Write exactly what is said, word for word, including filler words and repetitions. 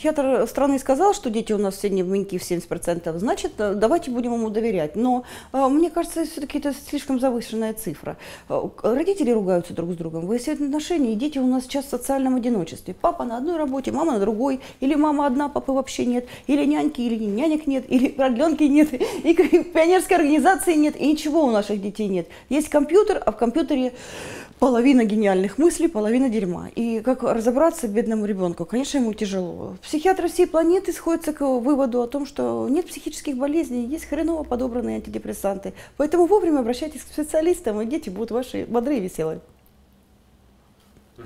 Психиатр страны сказал, что дети у нас сегодня в Миньке в семьдесят процентов, значит, давайте будем ему доверять. Но мне кажется, все-таки это слишком завышенная цифра. Родители ругаются друг с другом, выясняют отношения, и дети у нас сейчас в социальном одиночестве. Папа на одной работе, мама на другой, или мама одна, папы вообще нет, или няньки, или нянек нет, или продленки нет, и пионерской организации нет, и ничего у наших детей нет. Есть компьютер, а в компьютере половина гениальных мыслей, половина дерьма. И как разобраться бедному ребенку? Конечно, ему тяжело. Психиатры всей планеты сходятся к выводу о том, что нет психических болезней, есть хреново подобранные антидепрессанты. Поэтому вовремя обращайтесь к специалистам, и дети будут ваши бодрые и веселые.